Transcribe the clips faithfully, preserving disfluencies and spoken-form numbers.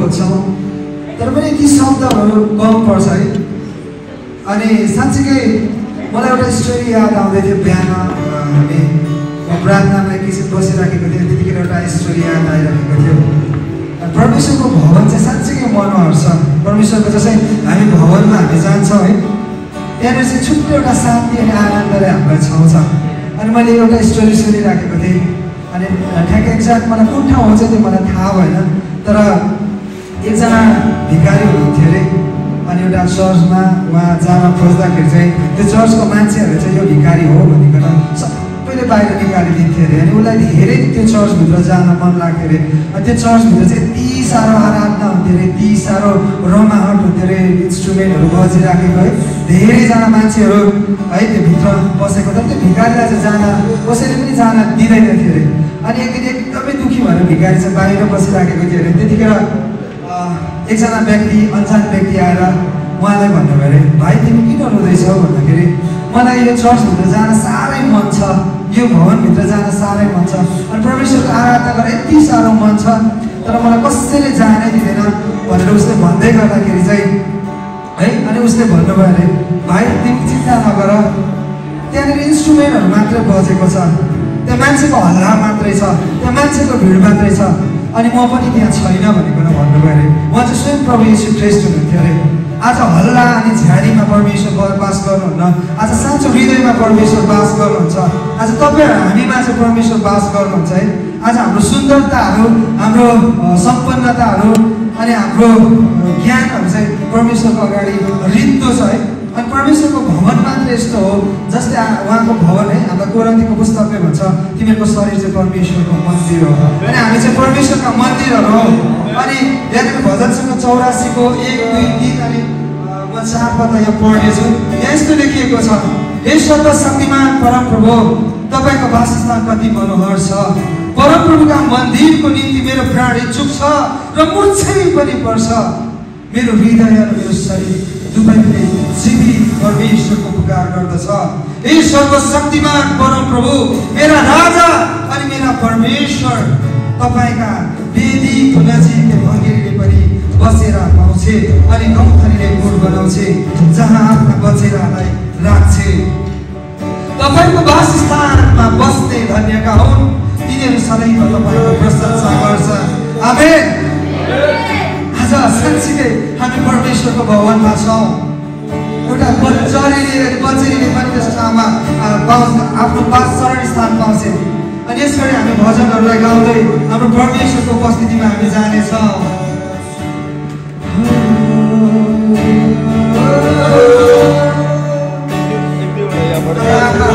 खोज्छौं तर पनि ती शब्दहरु कम पर्छ है अनि साच्चै मलाई एउटा स्टोरी याद आउँदै थियो बिहान हामी प्रार्थनामा किसिम बसिराखेको थियौं त्यतिखेर एउटा स्टोरी याद आइरहेको थियो परमेश्वरको भवन चाहिँ साच्चै मनोहर छ परमेश्वरको जसै हामी भवनमा हामी जान्छौं है त्यहाँनिर चाहिँ छुट्टै एउटा शान्ति अनि आनन्दले हामीलाई छाउँछ अनि मैले एउटा स्टोरी सुनिराखेको थिएँ अनि ठ्याक एक्ज्याक्ट मलाई कुन ठाउँ हो चाहिँ मलाई थाहा भएन तर एकजना भिखारी हुनुहुन्थ्यो अरे अनि एउटा चर्चमा उहाँ जान खोज्दाखेरि चाहिँ त्यो चर्चको मान्छेहरू चाहिँ यो भिखारी हो भनिकन सबैले बाहिर निकालिदिन्थ्यो अरे अनि उसलाई धेरै त्यो चर्चभित्र जान मन लाग्थ्यो अरे अनि त्यो चर्चभित्र चाहिँ यति साह्रो आराधना हुन्थ्यो अरे यति साह्रो रमाहट हुन्थ्यो अरे इन्स्ट्रुमेन्टहरू बजिराखेको है धेरैजना मान्छेहरू है त्यो भित्र बसेको तर त्यो भिखारीलाई चाहिँ जान कसैले पनि जान दिँदैन थियो अरे अनि एक दिन एकदमै दुःखी भएर भिखारी चाहिँ बाहिर बसिराखेको थियो अरे त्यतिखेर एकजना व्यक्ति अन्जान व्यक्ति आएर उहाँलाई भन्नुभयो अरे भाइ तिमी किन रुँदैछौ भन्दाखेरि मलाई यो चर्चभित्र जान साह्रै मन छ यो भवनभित्र जान साह्रै मन छ अनि परमेश्वरको आराधना गर्न यति साह्रो मन छ तर मलाई कसैले जानै दिँदैन भनेर उसले भन्दै गर्दाखेरि चाहिँ है अनि उसले भन्नुभयो अरे भाइ तिमी चिन्ता नगर त्यहाँनिर इन्स्ट्रुमेन्टहरू मात्रै बजेको छ त्यहाँ मान्छेको हल्ला मात्रै छ त्यहाँ मान्छेको भिड मात्रै छ अनि म पनि त्यहाँ छैन भनेको भन्नुभयो अरे उहाँ चाहिँ स्वयं प्रभु यीशु ख्रीष्ट हुनुहुन्थ्यो अरे आज हल्ला अनि झ्याडीमा परमेश्वर बास गर्नुहुन्न आज साँचो हृदयमा परमेश्वर बास गर्नुहुन्छ आज तपाईँ हामीमा चाहिँ परमेश्वर बास गर्नुहुन्छ है आज हाम्रो सुन्दरताहरू हाम्रो सम्पन्नताहरू अनि हाम्रो ज्ञानहरू चाहिँ परमेश्वरको अगाडि रित्तो छ है अनि परमेश्वरको भवन मात्र यस्तो हो जस्तै उहाँको भवन है हाम्रो कोरिन्थीको पुस्तकले भन्छ तिमीहरूको शरीर चाहिँ परमेश्वरको मन्दिर हो अनि हामी चाहिँ परमेश्वरका मन्दिरहरू हो अनि यहाँ भजनसँग चौरासीको एक दुई तिन अनि म चार पत्ता यहाँ पढ्नेछु यहाँ यस्तो लेखिएको छ हे सर्वशक्तिमान परमप्रभु तपाईँको वासस्थान कति मनोहर छ परमप्रभुका मन्दिरको निम्ति मेरो प्राण इच्छुक छ र मुर्छै पनि पर्छ मेरो हृदय र मेरो शरीर दुबैले जीवित परमेश्वरको पुकार गर्दछ हे सर्वशक्तिमान परमप्रभु मेरा राजा अनि मेरा परमेश्वर तपाईका वेदी नजिकै भङ्गेरीले पनि बसेरा पाउँछे अनि गौथरीले गोठ बनाउँछे जहाँ आफ्ना बचेरालाई राख्छे तपाईको वासस्थानमा बस्ने धन्यका हुन् तिनीहरू सधैँको तपाईको प्रशंसा गर्छ आमेन साँच्चीकै हामी परमेश्वरको भवनमा छौँ एउटा बच्चरीले बच्चरीले पनि त्यसमा पाउँछ आफ्नो पाँच शरण स्थान पाउँछ अनि यसरी हामी भजनहरूलाई गाउँदै हाम्रो परमेश्वरको उपस्थितिमा हामी जानेछौँ Thank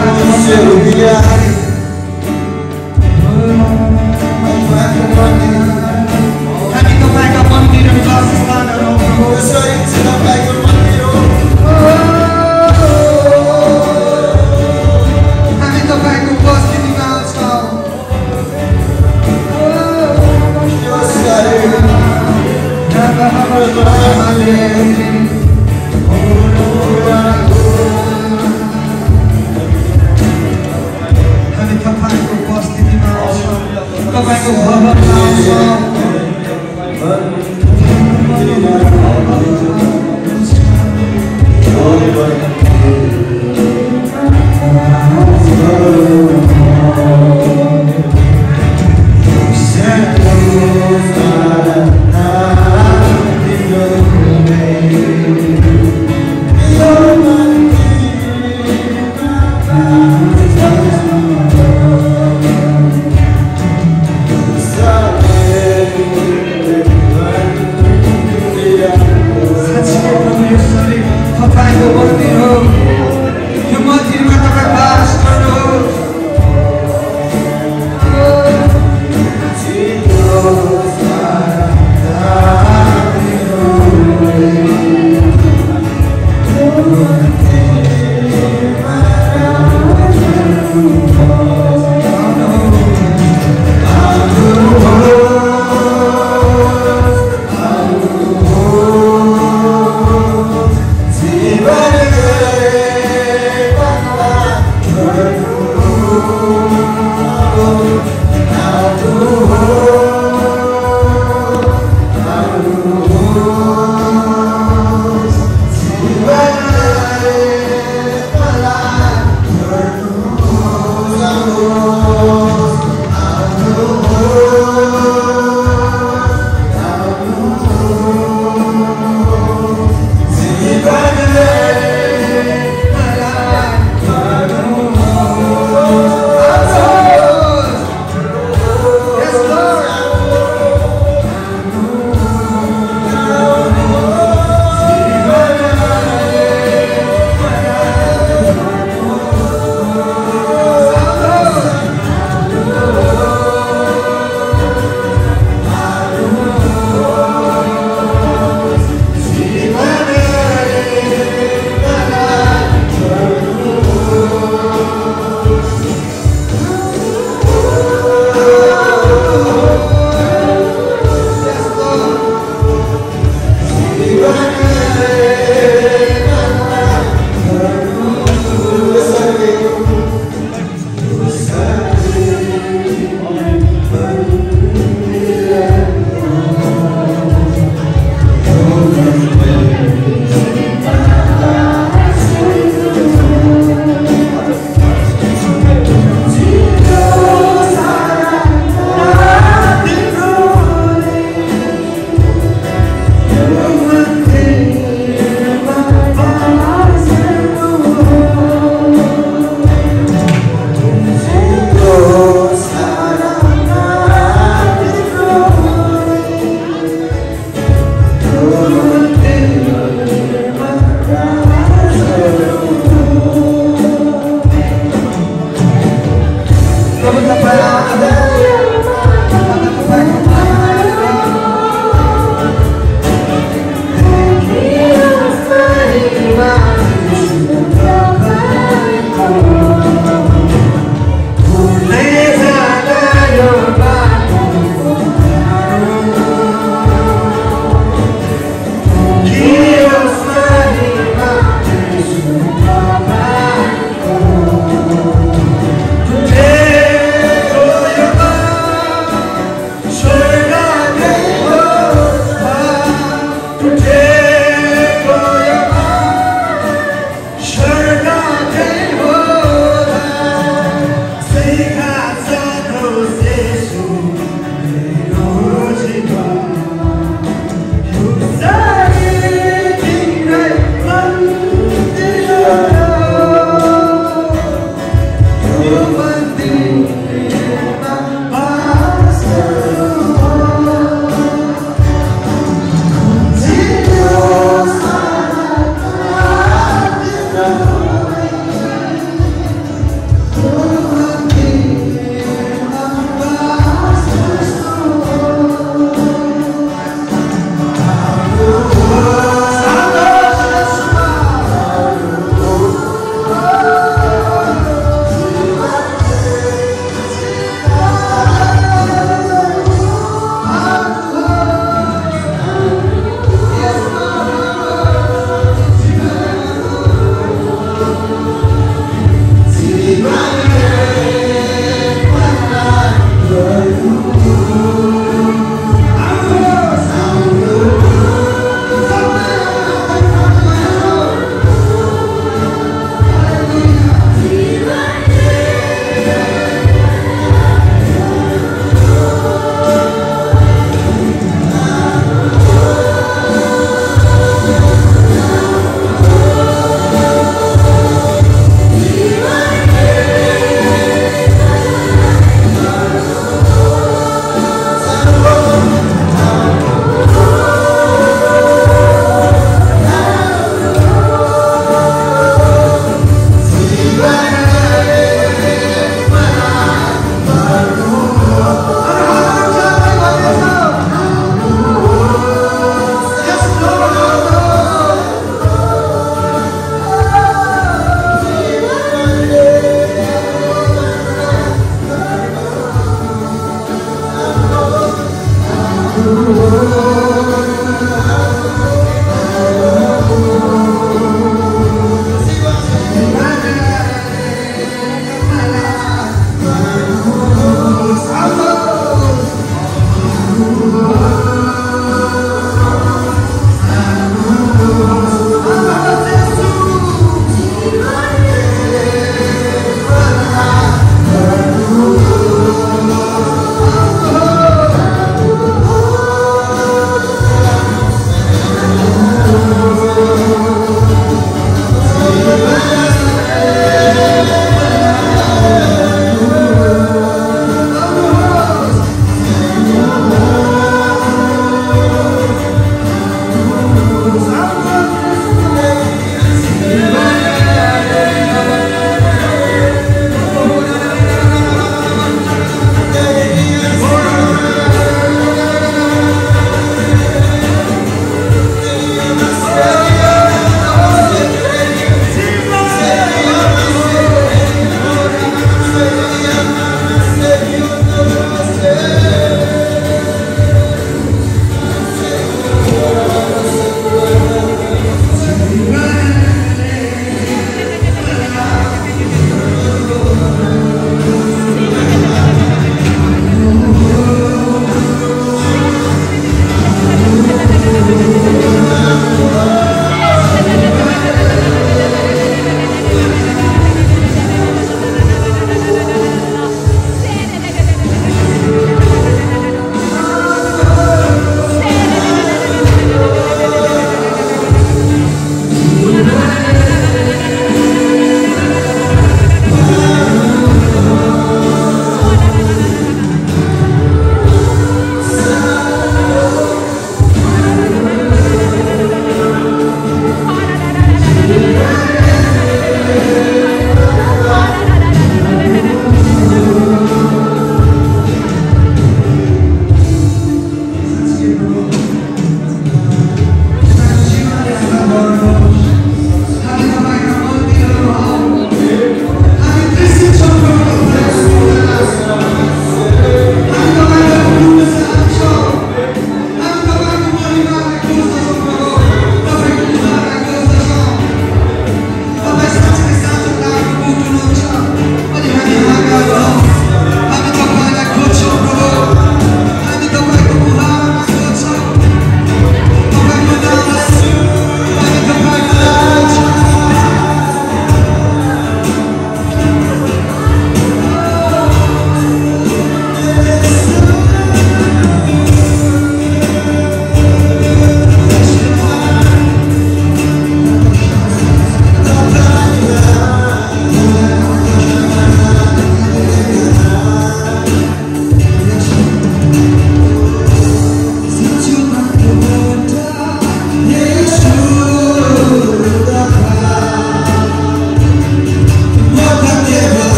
you.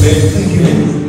Thank you.